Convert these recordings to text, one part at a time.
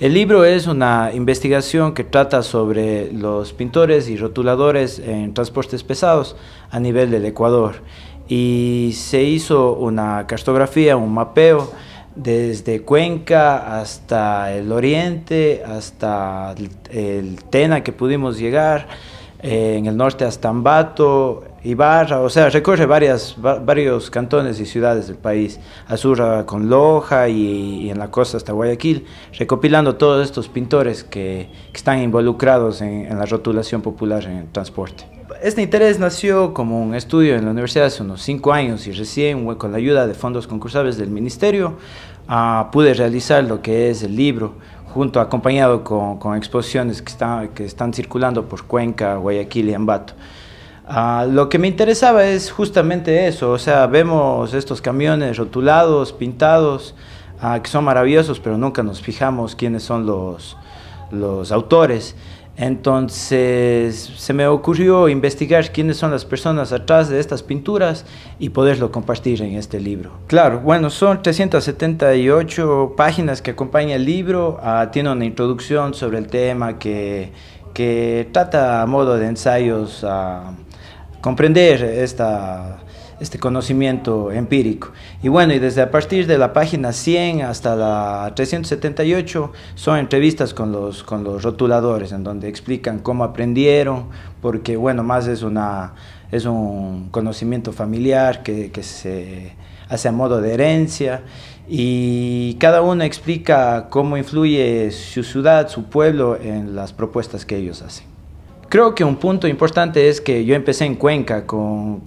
El libro es una investigación que trata sobre los pintores y rotuladores en transportes pesados a nivel del Ecuador, y se hizo una cartografía, un mapeo desde Cuenca hasta el oriente, hasta el Tena que pudimos llegar, en el norte hasta Ambato, Ibarra, o sea, recorre varios cantones y ciudades del país, al sur con Loja y en la costa hasta Guayaquil, recopilando todos estos pintores que están involucrados en la rotulación popular en el transporte. Este interés nació como un estudio en la universidad hace unos 5 años, y recién con la ayuda de fondos concursables del ministerio pude realizar lo que es el libro, acompañado con exposiciones que están circulando por Cuenca, Guayaquil y Ambato. Lo que me interesaba es justamente eso, o sea, vemos estos camiones rotulados, pintados, que son maravillosos, pero nunca nos fijamos quiénes son los autores. Entonces se me ocurrió investigar quiénes son las personas atrás de estas pinturas y poderlo compartir en este libro. Claro, bueno, son 378 páginas que acompaña el libro, tiene una introducción sobre el tema que trata a modo de ensayos a comprender este conocimiento empírico. Y bueno, y desde a partir de la página 100 hasta la 378 son entrevistas con los rotuladores, en donde explican cómo aprendieron, porque bueno, más es un conocimiento familiar que se hace a modo de herencia, y cada uno explica cómo influye su ciudad, su pueblo en las propuestas que ellos hacen. Creo que un punto importante es que yo empecé en Cuenca con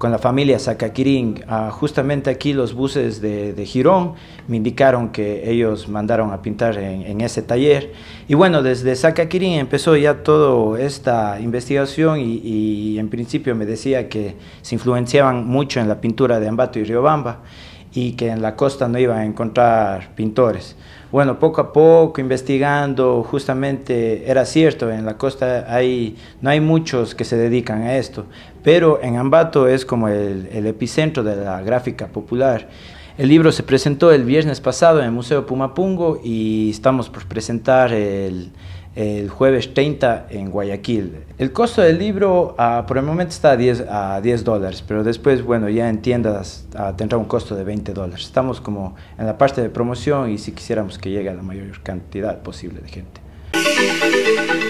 la familia Zacakirín. Justamente aquí los buses de Girón me indicaron que ellos mandaron a pintar en ese taller. Y bueno, desde Zacakirín empezó ya toda esta investigación y en principio me decía que se influenciaban mucho en la pintura de Ambato y Riobamba, y que en la costa no iban a encontrar pintores. Bueno, poco a poco, investigando, justamente era cierto, en la costa no hay muchos que se dedican a esto, pero en Ambato es como el epicentro de la gráfica popular. El libro se presentó el viernes pasado en el Museo Pumapungo y estamos por presentar el jueves 30 en Guayaquil. El costo del libro por el momento está a $10, pero después, bueno, ya en tiendas tendrá un costo de $20. Estamos como en la parte de promoción y si quisiéramos que llegue a la mayor cantidad posible de gente.